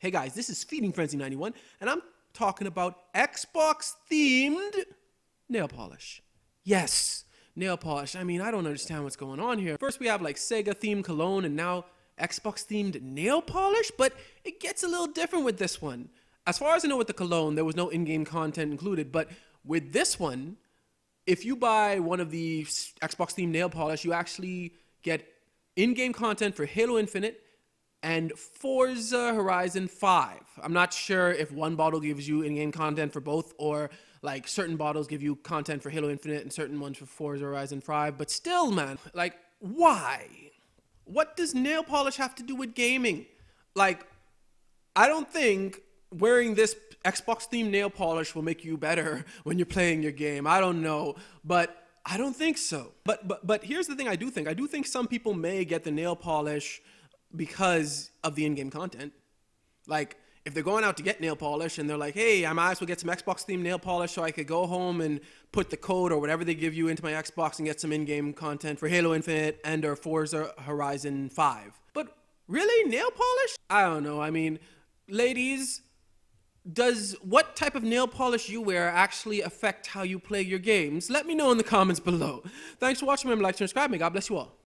Hey guys, this is Feeding Frenzy 91, and I'm talking about Xbox-themed nail polish. Yes, nail polish. I mean, I don't understand what's going on here. First, we have like Sega-themed cologne, and now Xbox-themed nail polish, but it gets a little different with this one. As far as I know with the cologne, there was no in-game content included, but with this one, if you buy one of the Xbox-themed nail polish, you actually get in-game content for Halo Infinite, and Forza Horizon 5. I'm not sure if one bottle gives you in-game content for both, or like certain bottles give you content for Halo Infinite and certain ones for Forza Horizon 5, but still, man, like, why? What does nail polish have to do with gaming? Like, I don't think wearing this Xbox-themed nail polish will make you better when you're playing your game. I don't know, but I don't think so. But here's the thing I do think. I do think some people may get the nail polish because of the in-game content. Like, if they're going out to get nail polish and they're like, hey, I might as well get some Xbox-themed nail polish so I could go home and put the code or whatever they give you into my Xbox and get some in-game content for Halo Infinite and or Forza Horizon 5. But really, nail polish? I don't know. I mean, ladies, does what type of nail polish you wear actually affect how you play your games? Let me know in the comments below. Thanks for watching. Remember, like, subscribe, and God bless you all.